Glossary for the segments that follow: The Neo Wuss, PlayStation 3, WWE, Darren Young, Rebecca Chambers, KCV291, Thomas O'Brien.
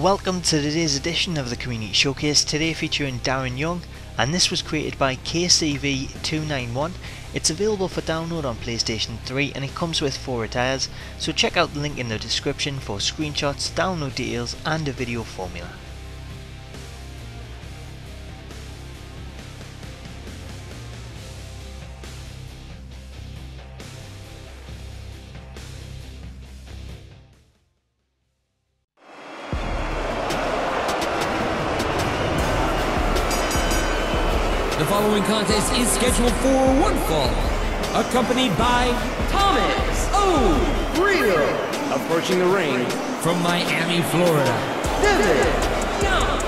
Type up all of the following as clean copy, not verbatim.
Welcome to today's edition of the Community Showcase, today featuring Darren Young, and this was created by KCV291. It's available for download on PlayStation 3 and it comes with 4 attires, so check out the link in the description for screenshots, download details and a video formula. The following contest is scheduled for one fall, accompanied by Thomas O'Brien, approaching the ring from Miami, Florida, Darren Young.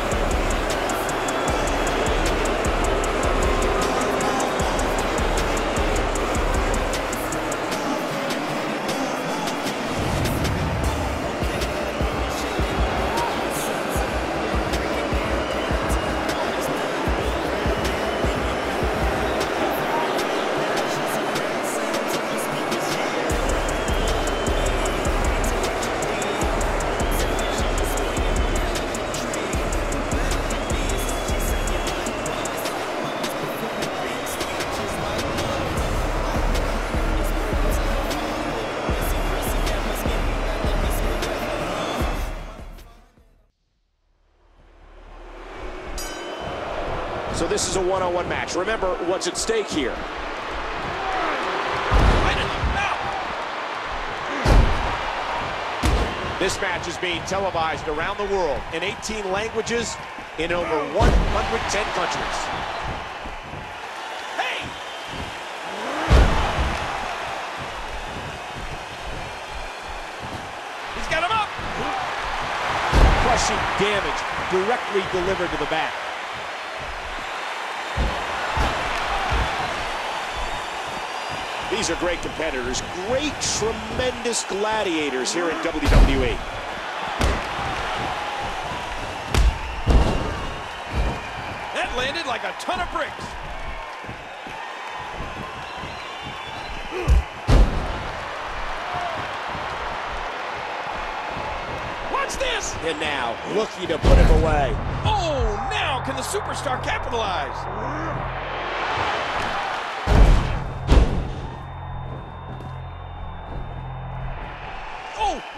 So this is a one-on-one match. Remember what's at stake here. Right in the mouth. This match is being televised around the world in 18 languages in over 110 countries. Hey! He's got him up. Crushing damage directly delivered to the back. These are great competitors, great, tremendous gladiators here in WWE. That landed like a ton of bricks. Watch this! And now, looking to put him away. Oh, now can the superstar capitalize?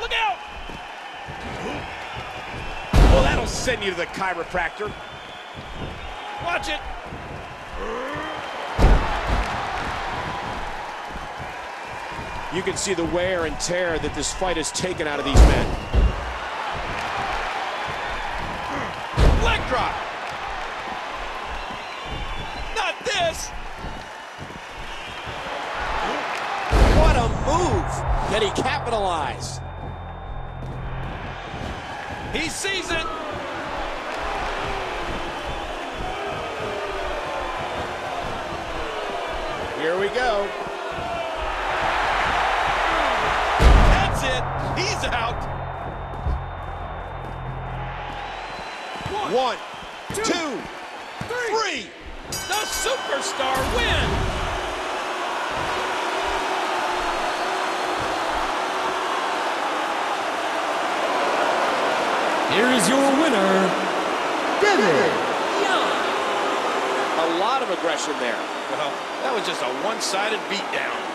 Look out! Well, that'll send you to the chiropractor. Watch it! You can see the wear and tear that this fight has taken out of these men. Leg drop! Not this! What a move! Can he capitalize? He sees it. Here we go. That's it. He's out. One, two, three. The superstar wins. Here is your winner, Darren Young. A lot of aggression there. Well, that was just a one-sided beatdown.